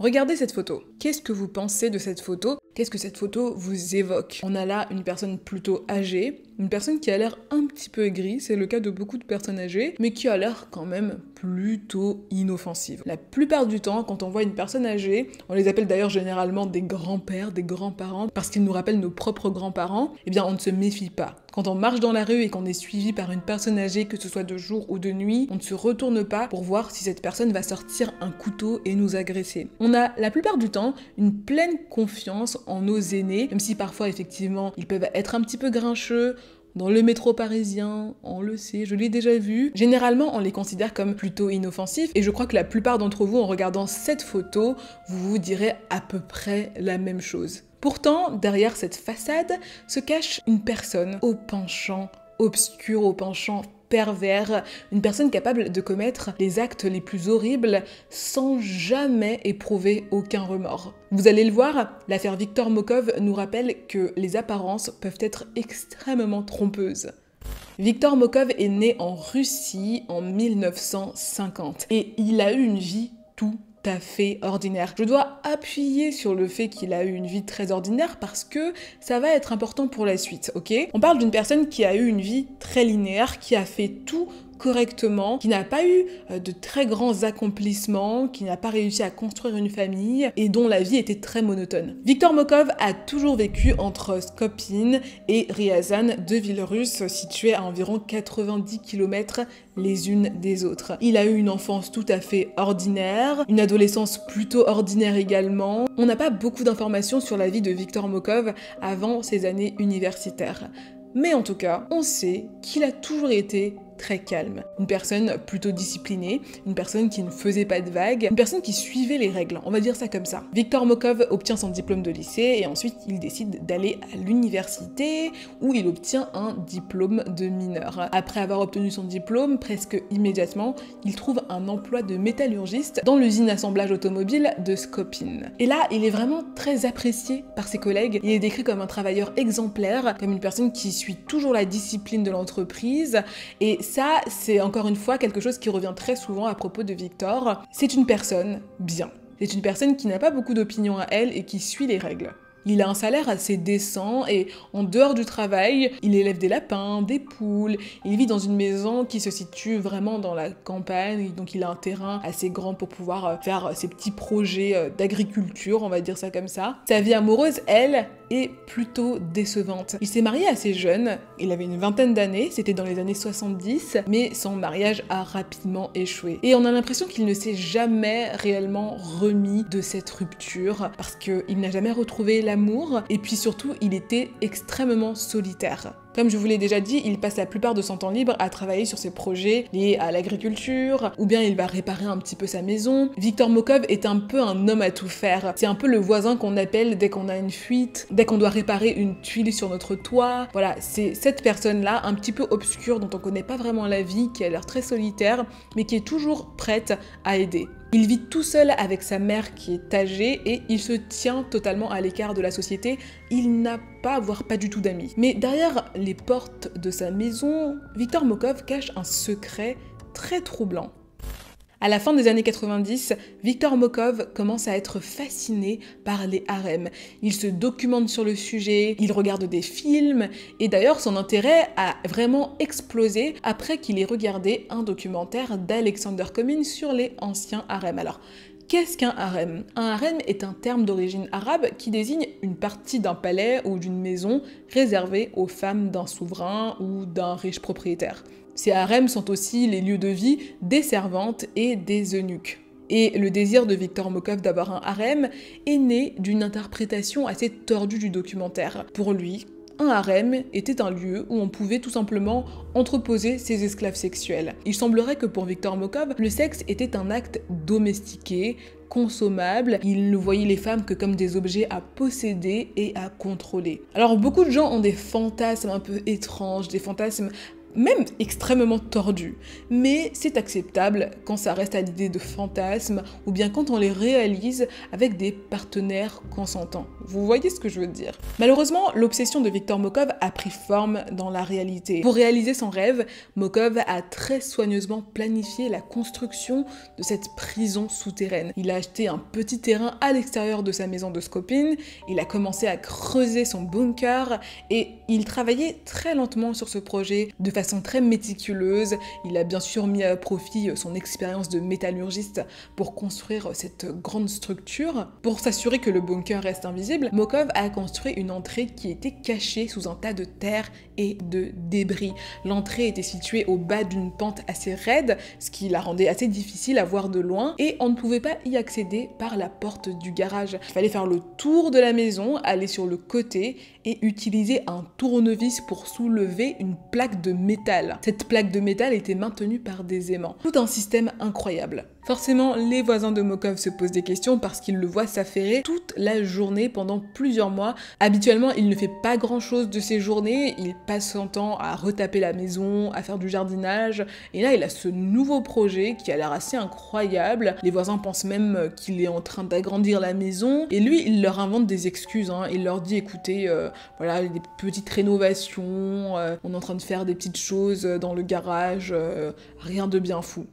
Regardez cette photo. Qu'est-ce que vous pensez de cette photo? Qu'est-ce que cette photo vous évoque? On a là une personne plutôt âgée, une personne qui a l'air un petit peu aigrie, c'est le cas de beaucoup de personnes âgées, mais qui a l'air quand même plutôt inoffensive. La plupart du temps, quand on voit une personne âgée, on les appelle d'ailleurs généralement des grands-pères, des grands-parents, parce qu'ils nous rappellent nos propres grands-parents, eh bien on ne se méfie pas. Quand on marche dans la rue et qu'on est suivi par une personne âgée, que ce soit de jour ou de nuit, on ne se retourne pas pour voir si cette personne va sortir un couteau et nous agresser. On a la plupart du temps une pleine confiance en nos aînés, même si parfois effectivement ils peuvent être un petit peu grincheux. Dans le métro parisien, on le sait, je l'ai déjà vu. Généralement, on les considère comme plutôt inoffensifs et je crois que la plupart d'entre vous, en regardant cette photo, vous vous direz à peu près la même chose. Pourtant, derrière cette façade se cache une personne au penchant obscur, au penchant pervers, une personne capable de commettre les actes les plus horribles sans jamais éprouver aucun remords. Vous allez le voir, l'affaire Viktor Mokhov nous rappelle que les apparences peuvent être extrêmement trompeuses. Viktor Mokhov est né en Russie en 1950 et il a eu une vie tout à fait ordinaire. Je dois appuyer sur le fait qu'il a eu une vie très ordinaire parce que ça va être important pour la suite, ok? On parle d'une personne qui a eu une vie très linéaire, qui a fait tout correctement, qui n'a pas eu de très grands accomplissements, qui n'a pas réussi à construire une famille et dont la vie était très monotone. Viktor Mokhov a toujours vécu entre Skopin et Ryazan, deux villes russes situées à environ 90 km les unes des autres. Il a eu une enfance tout à fait ordinaire, une adolescence plutôt ordinaire également. On n'a pas beaucoup d'informations sur la vie de Viktor Mokhov avant ses années universitaires. Mais en tout cas, on sait qu'il a toujours été très calme. Une personne plutôt disciplinée, une personne qui ne faisait pas de vagues, une personne qui suivait les règles, on va dire ça comme ça. Viktor Mokhov obtient son diplôme de lycée et ensuite il décide d'aller à l'université où il obtient un diplôme de mineur. Après avoir obtenu son diplôme, presque immédiatement, il trouve un emploi de métallurgiste dans l'usine d'assemblage automobile de Skopin. Et là, il est vraiment très apprécié par ses collègues. Il est décrit comme un travailleur exemplaire, comme une personne qui suit toujours la discipline de l'entreprise et ça, c'est encore une fois quelque chose qui revient très souvent à propos de Viktor. C'est une personne bien. C'est une personne qui n'a pas beaucoup d'opinion à elle et qui suit les règles. Il a un salaire assez décent et en dehors du travail, il élève des lapins, des poules. Il vit dans une maison qui se situe vraiment dans la campagne, donc il a un terrain assez grand pour pouvoir faire ses petits projets d'agriculture, on va dire ça comme ça. Sa vie amoureuse, elle, est plutôt décevante. Il s'est marié assez jeune, il avait une vingtaine d'années, c'était dans les années 70, mais son mariage a rapidement échoué. Et on a l'impression qu'il ne s'est jamais réellement remis de cette rupture, parce qu'il n'a jamais retrouvé l'amour, et puis surtout, il était extrêmement solitaire. Comme je vous l'ai déjà dit, il passe la plupart de son temps libre à travailler sur ses projets liés à l'agriculture, ou bien il va réparer un petit peu sa maison. Viktor Mokhov est un peu un homme à tout faire. C'est un peu le voisin qu'on appelle dès qu'on a une fuite, dès qu'on doit réparer une tuile sur notre toit. Voilà, c'est cette personne-là, un petit peu obscure, dont on connaît pas vraiment la vie, qui a l'air très solitaire, mais qui est toujours prête à aider. Il vit tout seul avec sa mère qui est âgée et il se tient totalement à l'écart de la société. Il n'a pas, voire pas du tout d'amis. Mais derrière les portes de sa maison, Viktor Mokhov cache un secret très troublant. À la fin des années 90, Viktor Mokhov commence à être fasciné par les harems. Il se documente sur le sujet, il regarde des films, et d'ailleurs son intérêt a vraiment explosé après qu'il ait regardé un documentaire d'Alexander Cumming sur les anciens harems. Alors, qu'est-ce qu'un harem? Un harem est un terme d'origine arabe qui désigne une partie d'un palais ou d'une maison réservée aux femmes d'un souverain ou d'un riche propriétaire. Ces harems sont aussi les lieux de vie des servantes et des eunuques. Et le désir de Viktor Mokhov d'avoir un harem est né d'une interprétation assez tordue du documentaire. Pour lui, un harem était un lieu où on pouvait tout simplement entreposer ses esclaves sexuels. Il semblerait que pour Viktor Mokhov, le sexe était un acte domestiqué, consommable. Il ne voyait les femmes que comme des objets à posséder et à contrôler. Alors beaucoup de gens ont des fantasmes un peu étranges, des fantasmes même extrêmement tordus, mais c'est acceptable quand ça reste à l'idée de fantasme ou bien quand on les réalise avec des partenaires consentants. Vous voyez ce que je veux dire? Malheureusement, l'obsession de Viktor Mokhov a pris forme dans la réalité. Pour réaliser son rêve, Mokhov a très soigneusement planifié la construction de cette prison souterraine. Il a acheté un petit terrain à l'extérieur de sa maison de Skopin, il a commencé à creuser son bunker et il travaillait très lentement sur ce projet de façon très méticuleuse. Il a bien sûr mis à profit son expérience de métallurgiste pour construire cette grande structure. Pour s'assurer que le bunker reste invisible, Mokhov a construit une entrée qui était cachée sous un tas de terre et de débris. L'entrée était située au bas d'une pente assez raide, ce qui la rendait assez difficile à voir de loin, et on ne pouvait pas y accéder par la porte du garage. Il fallait faire le tour de la maison, aller sur le côté et utiliser un tournevis pour soulever une plaque de métal. Cette plaque de métal était maintenue par des aimants. Tout un système incroyable. Forcément, les voisins de Mokhov se posent des questions parce qu'ils le voient s'affairer toute la journée pendant plusieurs mois. Habituellement, il ne fait pas grand-chose de ses journées, il passe son temps à retaper la maison, à faire du jardinage, et là il a ce nouveau projet qui a l'air assez incroyable. Les voisins pensent même qu'il est en train d'agrandir la maison, et lui, il leur invente des excuses, hein. Il leur dit écoutez, voilà, des petites rénovations, on est en train de faire des petites choses dans le garage, rien de bien fou.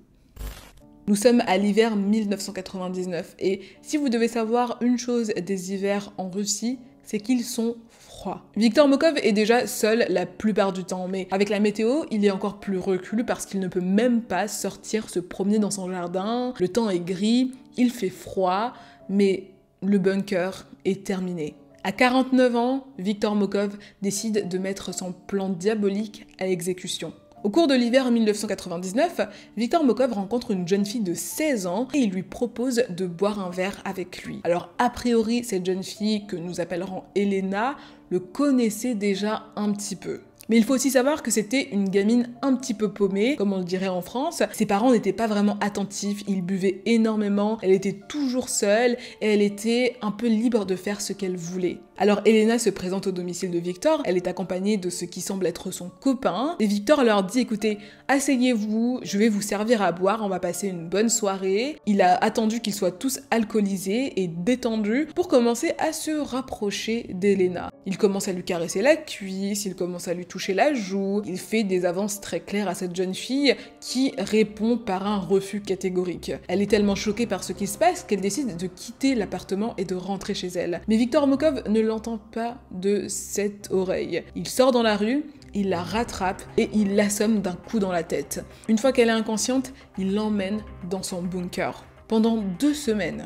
Nous sommes à l'hiver 1999 et si vous devez savoir une chose des hivers en Russie, c'est qu'ils sont froids. Viktor Mokhov est déjà seul la plupart du temps, mais avec la météo, il est encore plus reclus parce qu'il ne peut même pas sortir se promener dans son jardin. Le temps est gris, il fait froid, mais le bunker est terminé. À 49 ans, Viktor Mokhov décide de mettre son plan diabolique à exécution. Au cours de l'hiver 1999, Viktor Mokhov rencontre une jeune fille de 16 ans et il lui propose de boire un verre avec lui. Alors a priori, cette jeune fille, que nous appellerons Elena, le connaissait déjà un petit peu. Mais il faut aussi savoir que c'était une gamine un petit peu paumée, comme on le dirait en France. Ses parents n'étaient pas vraiment attentifs, ils buvaient énormément, elle était toujours seule et elle était un peu libre de faire ce qu'elle voulait. Alors Elena se présente au domicile de Viktor, elle est accompagnée de ce qui semble être son copain, et Viktor leur dit écoutez, asseyez-vous, je vais vous servir à boire, on va passer une bonne soirée. Il a attendu qu'ils soient tous alcoolisés et détendus pour commencer à se rapprocher d'Elena. Il commence à lui caresser la cuisse, il commence à lui toucher la joue, il fait des avances très claires à cette jeune fille qui répond par un refus catégorique. Elle est tellement choquée par ce qui se passe qu'elle décide de quitter l'appartement et de rentrer chez elle. Mais Viktor Mokhov ne l'entend pas de cette oreille. Il sort dans la rue, il la rattrape et il l'assomme d'un coup dans la tête. Une fois qu'elle est inconsciente, il l'emmène dans son bunker. Pendant deux semaines,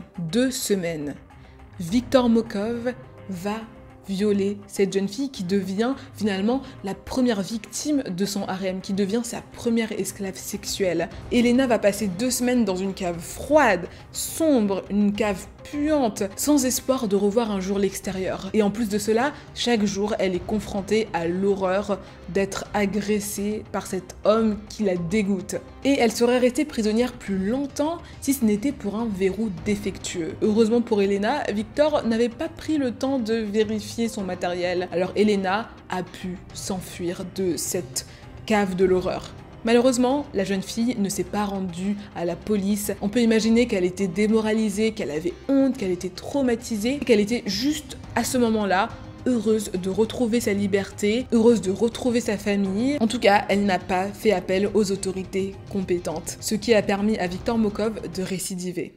Viktor Mokhov va violer cette jeune fille qui devient finalement la première victime de son harem, qui devient sa première esclave sexuelle. Elena va passer 2 semaines dans une cave froide, sombre, une cave puante, sans espoir de revoir un jour l'extérieur. Et en plus de cela, chaque jour, elle est confrontée à l'horreur d'être agressée par cet homme qui la dégoûte. Et elle serait restée prisonnière plus longtemps si ce n'était pour un verrou défectueux. Heureusement pour Elena, Viktor n'avait pas pris le temps de vérifier son matériel, alors Elena a pu s'enfuir de cette cave de l'horreur. Malheureusement, la jeune fille ne s'est pas rendue à la police. On peut imaginer qu'elle était démoralisée, qu'elle avait honte, qu'elle était traumatisée, qu'elle était juste à ce moment-là heureuse de retrouver sa liberté, heureuse de retrouver sa famille. En tout cas, elle n'a pas fait appel aux autorités compétentes, ce qui a permis à Viktor Mokhov de récidiver.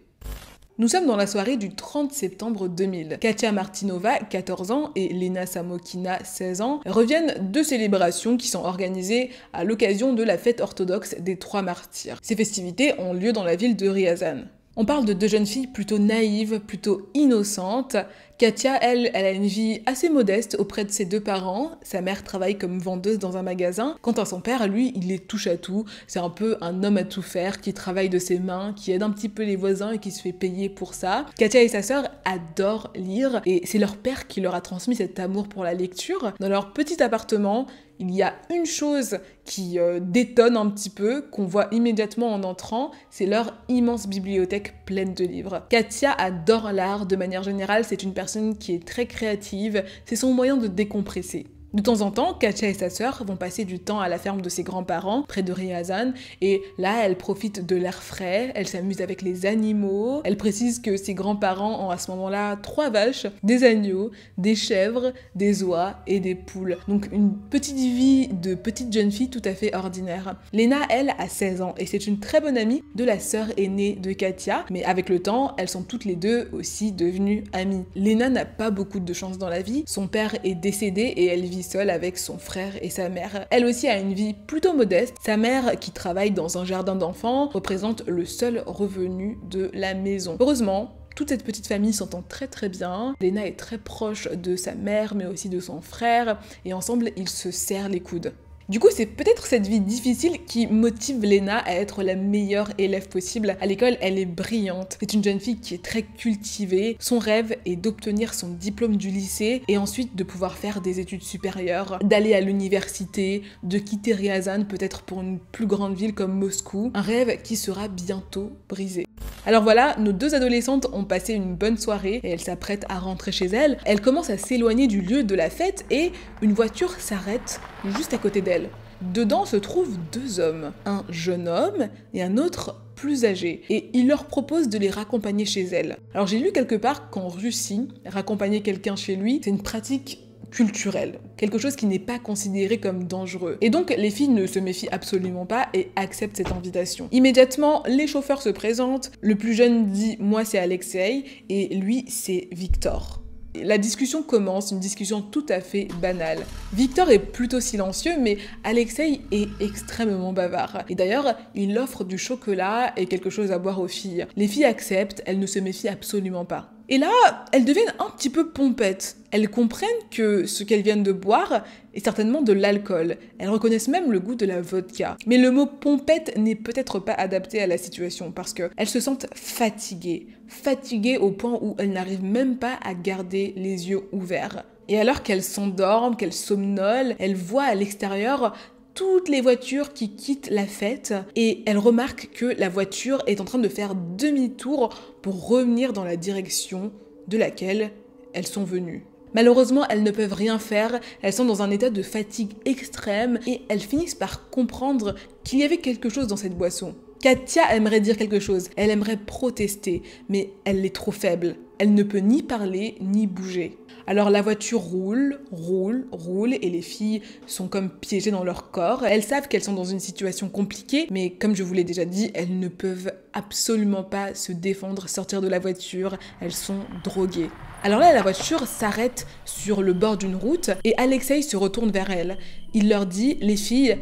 Nous sommes dans la soirée du 30 septembre 2000. Katya Martynova, 14 ans, et Lena Samokhina, 16 ans, reviennent de célébrations qui sont organisées à l'occasion de la fête orthodoxe des 3 martyrs. Ces festivités ont lieu dans la ville de Ryazan. On parle de deux jeunes filles plutôt naïves, plutôt innocentes. Katya, elle a une vie assez modeste auprès de ses 2 parents. Sa mère travaille comme vendeuse dans un magasin. Quant à son père, lui, il est touche à tout. C'est un peu un homme à tout faire qui travaille de ses mains, qui aide un petit peu les voisins et qui se fait payer pour ça. Katya et sa sœur adorent lire et c'est leur père qui leur a transmis cet amour pour la lecture. Dans leur petit appartement, il y a une chose qui détonne un petit peu, qu'on voit immédiatement en entrant, c'est leur immense bibliothèque pleine de livres. Katya adore l'art de manière générale, c'est une personne qui est très créative, c'est son moyen de décompresser. De temps en temps, Katya et sa sœur vont passer du temps à la ferme de ses grands-parents, près de Ryazan, et là, elle profite de l'air frais, elle s'amuse avec les animaux. Elle précise que ses grands-parents ont à ce moment-là 3 vaches, des agneaux, des chèvres, des oies et des poules. Donc une petite vie de petite jeune fille tout à fait ordinaire. Lena, elle, a 16 ans, et c'est une très bonne amie de la sœur aînée de Katya, mais avec le temps, elles sont toutes les deux aussi devenues amies. Lena n'a pas beaucoup de chance dans la vie, son père est décédé et elle vit seule avec son frère et sa mère. Elle aussi a une vie plutôt modeste. Sa mère, qui travaille dans un jardin d'enfants, représente le seul revenu de la maison. Heureusement, toute cette petite famille s'entend très très bien. Lena est très proche de sa mère mais aussi de son frère et ensemble ils se serrent les coudes. Du coup, c'est peut-être cette vie difficile qui motive Lena à être la meilleure élève possible. À l'école, elle est brillante. C'est une jeune fille qui est très cultivée. Son rêve est d'obtenir son diplôme du lycée et ensuite de pouvoir faire des études supérieures, d'aller à l'université, de quitter Ryazan peut-être pour une plus grande ville comme Moscou. Un rêve qui sera bientôt brisé. Alors voilà, nos 2 adolescentes ont passé une bonne soirée et elles s'apprêtent à rentrer chez elles. Elles commencent à s'éloigner du lieu de la fête et une voiture s'arrête juste à côté d'elles. Dedans se trouvent 2 hommes, un jeune homme et un autre plus âgé, et il leur propose de les raccompagner chez elles. Alors j'ai lu quelque part qu'en Russie, raccompagner quelqu'un chez lui, c'est une pratique culturelle, quelque chose qui n'est pas considéré comme dangereux. Et donc les filles ne se méfient absolument pas et acceptent cette invitation. Immédiatement, les chauffeurs se présentent, le plus jeune dit « moi c'est Alexey » et lui c'est Viktor. La discussion commence, une discussion tout à fait banale. Viktor est plutôt silencieux, mais Alexey est extrêmement bavard. Et d'ailleurs, il offre du chocolat et quelque chose à boire aux filles. Les filles acceptent, elles ne se méfient absolument pas. Et là, elles deviennent un petit peu pompettes. Elles comprennent que ce qu'elles viennent de boire est certainement de l'alcool. Elles reconnaissent même le goût de la vodka. Mais le mot pompette n'est peut-être pas adapté à la situation parce qu'elles se sentent fatiguées. Fatiguées au point où elles n'arrivent même pas à garder les yeux ouverts. Et alors qu'elles s'endorment, qu'elles somnolent, elles voient à l'extérieur toutes les voitures qui quittent la fête et elle remarque que la voiture est en train de faire demi-tour pour revenir dans la direction de laquelle elles sont venues. Malheureusement, elles ne peuvent rien faire, elles sont dans un état de fatigue extrême et elles finissent par comprendre qu'il y avait quelque chose dans cette boisson. Katya aimerait dire quelque chose, elle aimerait protester, mais elle est trop faible. Elle ne peut ni parler, ni bouger. Alors la voiture roule, roule, roule et les filles sont comme piégées dans leur corps. Elles savent qu'elles sont dans une situation compliquée, mais comme je vous l'ai déjà dit, elles ne peuvent absolument pas se défendre, sortir de la voiture, elles sont droguées. Alors là, la voiture s'arrête sur le bord d'une route et Alexey se retourne vers elles. Il leur dit « Les filles,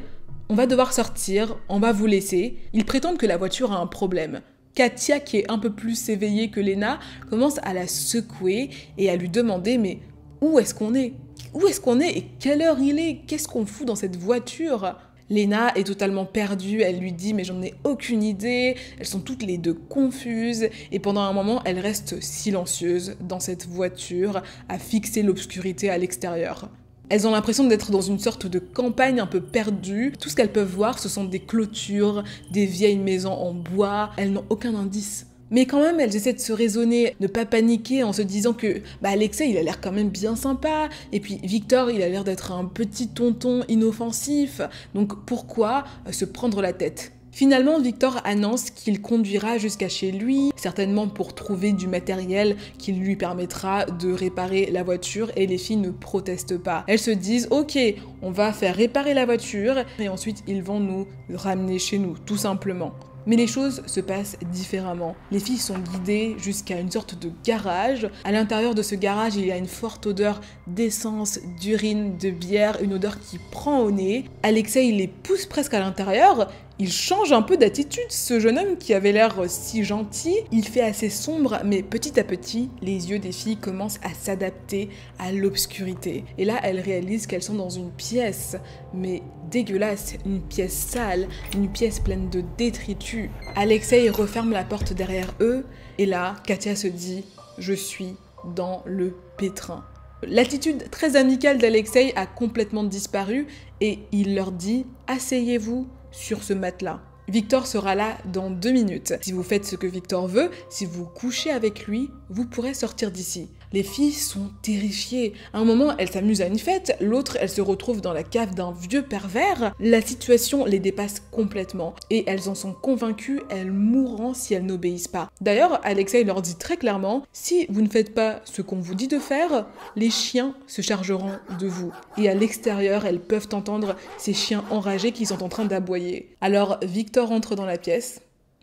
on va devoir sortir, on va vous laisser ». Ils prétendent que la voiture a un problème. Katya, qui est un peu plus éveillée que Lena, commence à la secouer et à lui demander « Mais où est-ce qu'on est ? Où est-ce qu'on est et quelle heure il est ? Qu'est-ce qu'on fout dans cette voiture ?» Lena est totalement perdue, elle lui dit « Mais j'en ai aucune idée », elles sont toutes les deux confuses et pendant un moment, elle reste silencieuse dans cette voiture à fixer l'obscurité à l'extérieur. Elles ont l'impression d'être dans une sorte de campagne un peu perdue. Tout ce qu'elles peuvent voir, ce sont des clôtures, des vieilles maisons en bois. Elles n'ont aucun indice. Mais quand même, elles essaient de se raisonner, ne pas paniquer en se disant que Alexey, il a l'air quand même bien sympa. Et puis Viktor, il a l'air d'être un petit tonton inoffensif. Donc pourquoi se prendre la tête ? Finalement, Viktor annonce qu'il conduira jusqu'à chez lui, certainement pour trouver du matériel qui lui permettra de réparer la voiture et les filles ne protestent pas. Elles se disent « Ok, on va faire réparer la voiture et ensuite ils vont nous ramener chez nous, tout simplement ». Mais les choses se passent différemment. Les filles sont guidées jusqu'à une sorte de garage. À l'intérieur de ce garage, il y a une forte odeur d'essence, d'urine, de bière, une odeur qui prend au nez. Alexey, il les pousse presque à l'intérieur. Il change un peu d'attitude, ce jeune homme qui avait l'air si gentil. Il fait assez sombre, mais petit à petit, les yeux des filles commencent à s'adapter à l'obscurité. Et là, elles réalisent qu'elles sont dans une pièce, mais dégueulasse, une pièce sale, une pièce pleine de détritus. Alexey referme la porte derrière eux, et là, Katya se dit « Je suis dans le pétrin ». L'attitude très amicale d'Alexey a complètement disparu, et il leur dit « Asseyez-vous ». Sur ce matelas. Viktor sera là dans 2 minutes. Si vous faites ce que Viktor veut, si vous couchez avec lui, vous pourrez sortir d'ici. Les filles sont terrifiées. À un moment, elles s'amusent à une fête, l'autre, elles se retrouvent dans la cave d'un vieux pervers. La situation les dépasse complètement et elles en sont convaincues, elles mourront si elles n'obéissent pas. D'ailleurs, Alexey leur dit très clairement, si vous ne faites pas ce qu'on vous dit de faire, les chiens se chargeront de vous. Et à l'extérieur, elles peuvent entendre ces chiens enragés qui sont en train d'aboyer. Alors, Viktor entre dans la pièce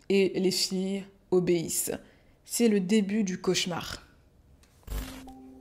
et les filles obéissent. C'est le début du cauchemar.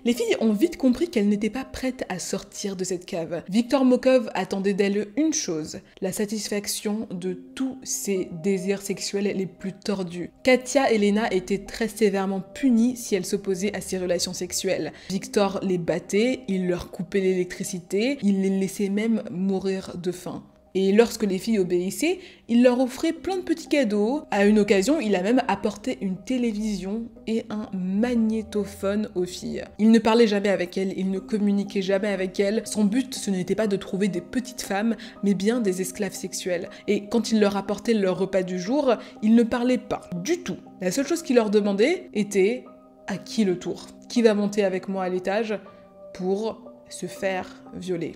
Les filles ont vite compris qu'elles n'étaient pas prêtes à sortir de cette cave. Viktor Mokhov attendait d'elles une chose, la satisfaction de tous ses désirs sexuels les plus tordus. Katya et Lena étaient très sévèrement punies si elles s'opposaient à ces relations sexuelles. Viktor les battait, il leur coupait l'électricité, il les laissait même mourir de faim. Et lorsque les filles obéissaient, il leur offrait plein de petits cadeaux. À une occasion, il a même apporté une télévision et un magnétophone aux filles. Il ne parlait jamais avec elles, il ne communiquait jamais avec elles. Son but, ce n'était pas de trouver des petites femmes, mais bien des esclaves sexuels. Et quand il leur apportait leur repas du jour, il ne parlait pas du tout. La seule chose qu'il leur demandait était « à qui le tour ? Qui va monter avec moi à l'étage pour se faire violer ?»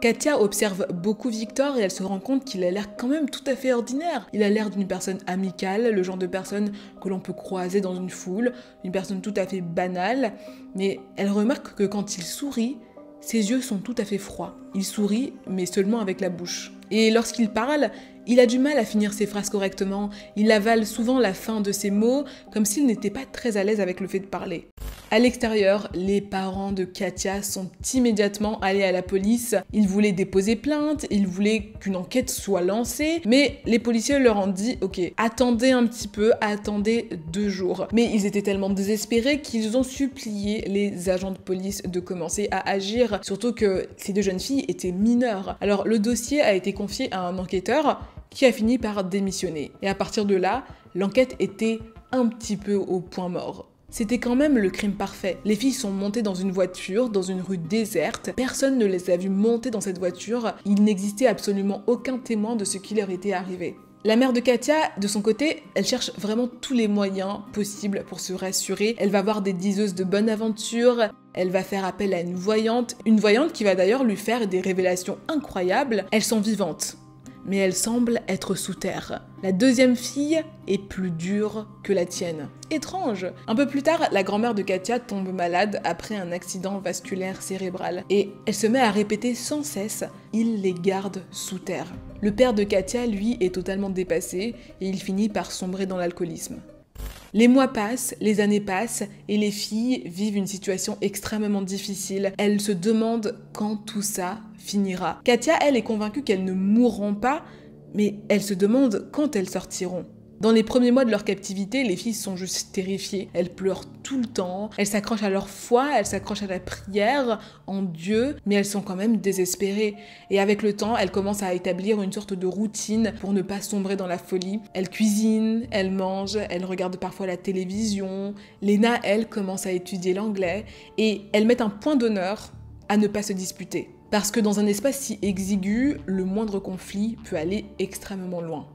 Katya observe beaucoup Viktor et elle se rend compte qu'il a l'air quand même tout à fait ordinaire. Il a l'air d'une personne amicale, le genre de personne que l'on peut croiser dans une foule, une personne tout à fait banale, mais elle remarque que quand il sourit, ses yeux sont tout à fait froids. Il sourit, mais seulement avec la bouche. Et lorsqu'il parle, il a du mal à finir ses phrases correctement, il avale souvent la fin de ses mots, comme s'il n'était pas très à l'aise avec le fait de parler. À l'extérieur, les parents de Katya sont immédiatement allés à la police. Ils voulaient déposer plainte, ils voulaient qu'une enquête soit lancée, mais les policiers leur ont dit « Ok, attendez un petit peu, attendez 2 jours ». Mais ils étaient tellement désespérés qu'ils ont supplié les agents de police de commencer à agir, surtout que ces 2 jeunes filles étaient mineures. Alors le dossier a été confié à un enquêteur qui a fini par démissionner. Et à partir de là, l'enquête était un petit peu au point mort. C'était quand même le crime parfait. Les filles sont montées dans une voiture, dans une rue déserte. Personne ne les a vues monter dans cette voiture. Il n'existait absolument aucun témoin de ce qui leur était arrivé. La mère de Katya, de son côté, elle cherche vraiment tous les moyens possibles pour se rassurer. Elle va voir des diseuses de bonne aventure, elle va faire appel à une voyante qui va d'ailleurs lui faire des révélations incroyables. Elles sont vivantes, mais elles semblent être sous terre. La 2e fille est plus dure que la tienne. Étrange. Un peu plus tard, la grand-mère de Katya tombe malade après un accident vasculaire cérébral et elle se met à répéter sans cesse « il les garde sous terre ». Le père de Katya, lui, est totalement dépassé et il finit par sombrer dans l'alcoolisme. Les mois passent, les années passent et les filles vivent une situation extrêmement difficile. Elles se demandent quand tout ça finira. Katya, elle, est convaincue qu'elles ne mourront pas, mais elle se demande quand elles sortiront. Dans les premiers mois de leur captivité, les filles sont juste terrifiées. Elles pleurent tout le temps, elles s'accrochent à leur foi, elles s'accrochent à la prière, en Dieu, mais elles sont quand même désespérées. Et avec le temps, elles commencent à établir une sorte de routine pour ne pas sombrer dans la folie. Elles cuisinent, elles mangent, elles regardent parfois la télévision. Lena, elle, commence à étudier l'anglais et elles mettent un point d'honneur à ne pas se disputer. Parce que dans un espace si exigu, le moindre conflit peut aller extrêmement loin.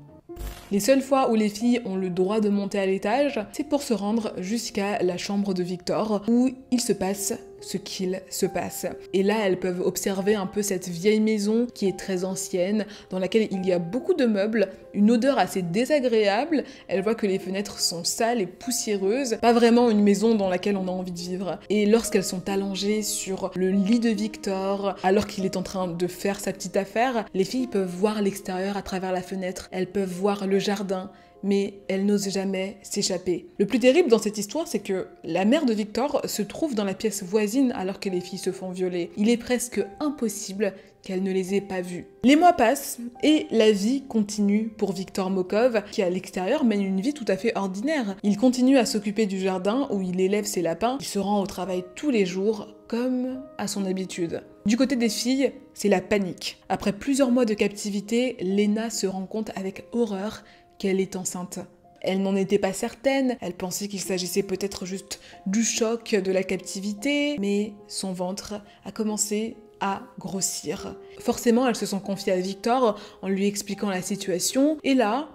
Les seules fois où les filles ont le droit de monter à l'étage, c'est pour se rendre jusqu'à la chambre de Viktor, où il se passe ce qu'il se passe. Et là, elles peuvent observer un peu cette vieille maison qui est très ancienne, dans laquelle il y a beaucoup de meubles, une odeur assez désagréable. Elles voient que les fenêtres sont sales et poussiéreuses, pas vraiment une maison dans laquelle on a envie de vivre. Et lorsqu'elles sont allongées sur le lit de Viktor, alors qu'il est en train de faire sa petite affaire, les filles peuvent voir l'extérieur à travers la fenêtre, elles peuvent voir le jardin, mais elles n'osent jamais s'échapper. Le plus terrible dans cette histoire, c'est que la mère de Viktor se trouve dans la pièce voisine alors que les filles se font violer. Il est presque impossible qu'elle ne les ait pas vues. Les mois passent et la vie continue pour Viktor Mokhov, qui à l'extérieur mène une vie tout à fait ordinaire. Il continue à s'occuper du jardin où il élève ses lapins, il se rend au travail tous les jours comme à son habitude. Du côté des filles, c'est la panique. Après plusieurs mois de captivité, Lena se rend compte avec horreur qu'elle est enceinte. Elle n'en était pas certaine, elle pensait qu'il s'agissait peut-être juste du choc de la captivité, mais son ventre a commencé à grossir. Forcément, elle se sent confiée à Viktor en lui expliquant la situation, et là,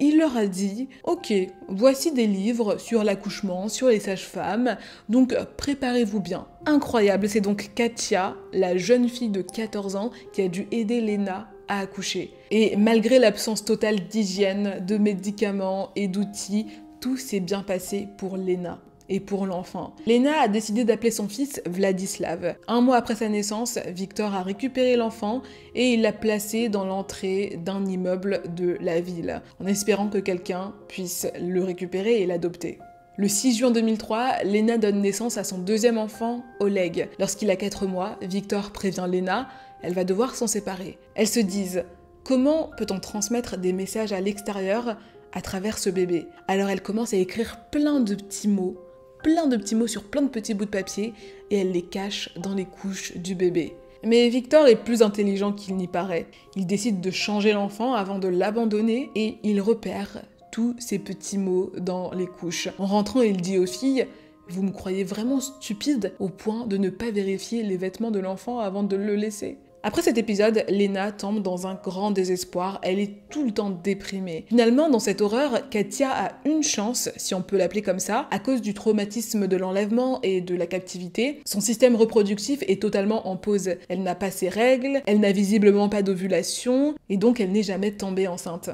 il leur a dit « Ok, voici des livres sur l'accouchement, sur les sages-femmes, donc préparez-vous bien ». Incroyable, c'est donc Katya, la jeune fille de 14 ans, qui a dû aider Lena à accoucher. Et malgré l'absence totale d'hygiène, de médicaments et d'outils, tout s'est bien passé pour Lena et pour l'enfant. Lena a décidé d'appeler son fils Vladislav. Un mois après sa naissance, Viktor a récupéré l'enfant et il l'a placé dans l'entrée d'un immeuble de la ville, en espérant que quelqu'un puisse le récupérer et l'adopter. Le 6 juin 2003, Lena donne naissance à son deuxième enfant, Oleg. Lorsqu'il a 4 mois, Viktor prévient Lena, elle va devoir s'en séparer. Elles se disent « Comment peut-on transmettre des messages à l'extérieur à travers ce bébé ?» Alors elle commence à écrire plein de petits mots sur plein de petits bouts de papier et elle les cache dans les couches du bébé. Mais Viktor est plus intelligent qu'il n'y paraît. Il décide de changer l'enfant avant de l'abandonner et il repère tous ces petits mots dans les couches. En rentrant, il dit aux filles « Vous me croyez vraiment stupide au point de ne pas vérifier les vêtements de l'enfant avant de le laisser ?» Après cet épisode, Lena tombe dans un grand désespoir, elle est tout le temps déprimée. Finalement, dans cette horreur, Katya a une chance, si on peut l'appeler comme ça, à cause du traumatisme de l'enlèvement et de la captivité. Son système reproductif est totalement en pause. Elle n'a pas ses règles, elle n'a visiblement pas d'ovulation, et donc elle n'est jamais tombée enceinte.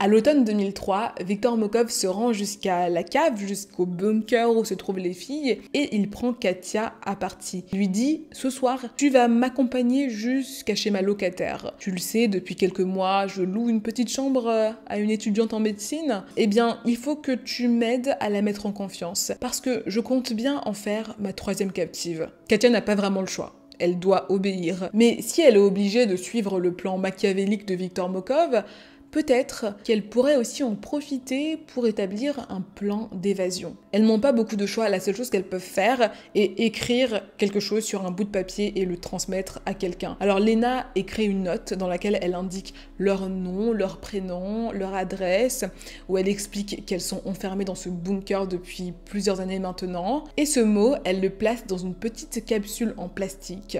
À l'automne 2003, Viktor Mokhov se rend jusqu'à la cave, jusqu'au bunker où se trouvent les filles, et il prend Katya à partie. Il lui dit « Ce soir, tu vas m'accompagner jusqu'à chez ma locataire. Tu le sais, depuis quelques mois, je loue une petite chambre à une étudiante en médecine. Eh bien, il faut que tu m'aides à la mettre en confiance, parce que je compte bien en faire ma troisième captive. » Katya n'a pas vraiment le choix. Elle doit obéir. Mais si elle est obligée de suivre le plan machiavélique de Viktor Mokhov, peut-être qu'elle pourrait aussi en profiter pour établir un plan d'évasion. Elles n'ont pas beaucoup de choix, la seule chose qu'elles peuvent faire est écrire quelque chose sur un bout de papier et le transmettre à quelqu'un. Alors Lena écrit une note dans laquelle elle indique leur nom, leur prénom, leur adresse, où elle explique qu'elles sont enfermées dans ce bunker depuis plusieurs années maintenant. Et ce mot, elle le place dans une petite capsule en plastique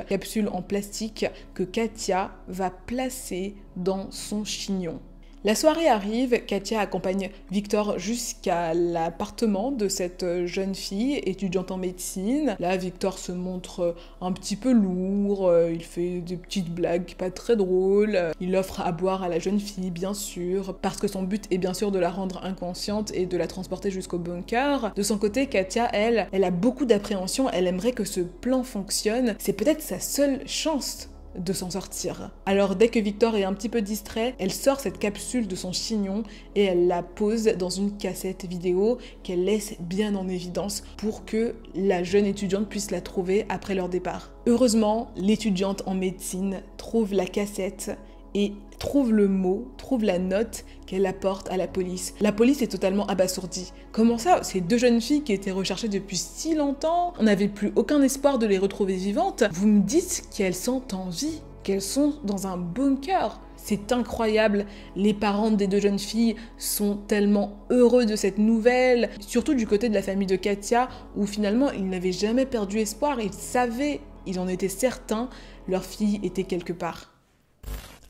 que Katya va placer dans son chignon. La soirée arrive, Katya accompagne Viktor jusqu'à l'appartement de cette jeune fille, étudiante en médecine. Là, Viktor se montre un petit peu lourd, il fait des petites blagues pas très drôles. Il offre à boire à la jeune fille, bien sûr, parce que son but est bien sûr de la rendre inconsciente et de la transporter jusqu'au bunker. De son côté, Katya, elle a beaucoup d'appréhension, elle aimerait que ce plan fonctionne. C'est peut-être sa seule chance de s'en sortir. Alors dès que Viktor est un petit peu distrait, elle sort cette capsule de son chignon et elle la pose dans une cassette vidéo qu'elle laisse bien en évidence pour que la jeune étudiante puisse la trouver après leur départ. Heureusement, l'étudiante en médecine trouve la cassette et trouve le mot, trouve la note qu'elle apporte à la police. La police est totalement abasourdie. Comment ça? Ces deux jeunes filles qui étaient recherchées depuis si longtemps, on n'avait plus aucun espoir de les retrouver vivantes. Vous me dites qu'elles sont en vie, qu'elles sont dans un bunker. C'est incroyable, les parents des deux jeunes filles sont tellement heureux de cette nouvelle, surtout du côté de la famille de Katya, où finalement ils n'avaient jamais perdu espoir, ils savaient, ils en étaient certains, leur fille était quelque part.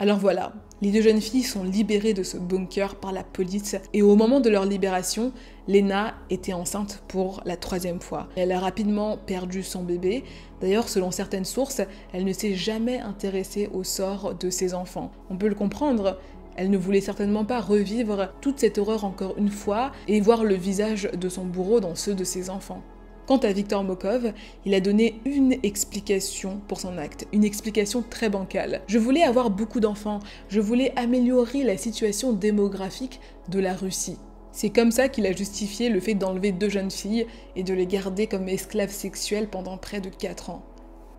Alors voilà, les deux jeunes filles sont libérées de ce bunker par la police et au moment de leur libération, Lena était enceinte pour la troisième fois. Elle a rapidement perdu son bébé. D'ailleurs, selon certaines sources, elle ne s'est jamais intéressée au sort de ses enfants. On peut le comprendre, elle ne voulait certainement pas revivre toute cette horreur encore une fois et voir le visage de son bourreau dans ceux de ses enfants. Quant à Viktor Mokhov, il a donné une explication pour son acte, une explication très bancale. « Je voulais avoir beaucoup d'enfants, je voulais améliorer la situation démographique de la Russie. » C'est comme ça qu'il a justifié le fait d'enlever deux jeunes filles et de les garder comme esclaves sexuelles pendant près de 4 ans.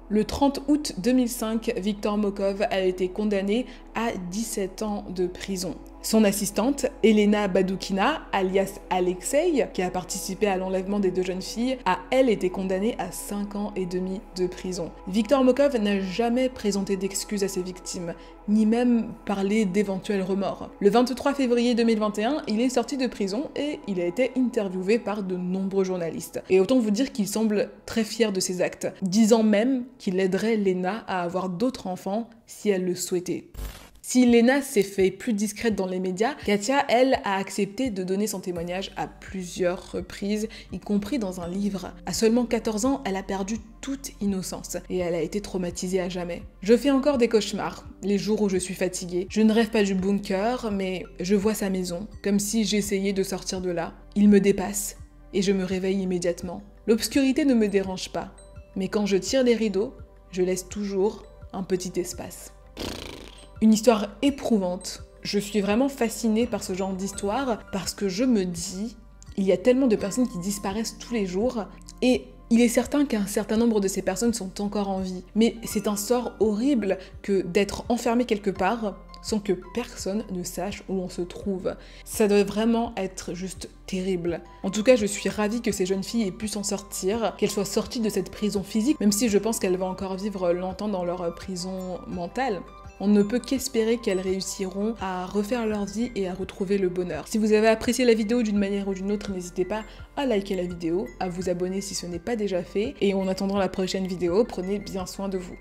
Le 30 août 2005, Viktor Mokhov a été condamné à 17 ans de prison. Son assistante, Elena Badoukina, alias Alexey, qui a participé à l'enlèvement des deux jeunes filles, a elle été condamnée à 5 ans et demi de prison. Viktor Mokhov n'a jamais présenté d'excuses à ses victimes, ni même parlé d'éventuels remords. Le 23 février 2021, il est sorti de prison et il a été interviewé par de nombreux journalistes. Et autant vous dire qu'il semble très fier de ses actes, disant même qu'il aiderait Lena à avoir d'autres enfants si elle le souhaitait. Si Lena s'est fait plus discrète dans les médias, Katya, elle, a accepté de donner son témoignage à plusieurs reprises, y compris dans un livre. À seulement 14 ans, elle a perdu toute innocence et elle a été traumatisée à jamais. Je fais encore des cauchemars, les jours où je suis fatiguée. Je ne rêve pas du bunker, mais je vois sa maison, comme si j'essayais de sortir de là. Il me dépasse et je me réveille immédiatement. L'obscurité ne me dérange pas, mais quand je tire les rideaux, je laisse toujours un petit espace. Une histoire éprouvante. Je suis vraiment fascinée par ce genre d'histoire parce que je me dis, il y a tellement de personnes qui disparaissent tous les jours et il est certain qu'un certain nombre de ces personnes sont encore en vie. Mais c'est un sort horrible que d'être enfermé quelque part sans que personne ne sache où on se trouve. Ça doit vraiment être juste terrible. En tout cas, je suis ravie que ces jeunes filles aient pu s'en sortir, qu'elles soient sorties de cette prison physique, même si je pense qu'elles vont encore vivre longtemps dans leur prison mentale. On ne peut qu'espérer qu'elles réussiront à refaire leur vie et à retrouver le bonheur. Si vous avez apprécié la vidéo d'une manière ou d'une autre, n'hésitez pas à liker la vidéo, à vous abonner si ce n'est pas déjà fait, et en attendant la prochaine vidéo, prenez bien soin de vous.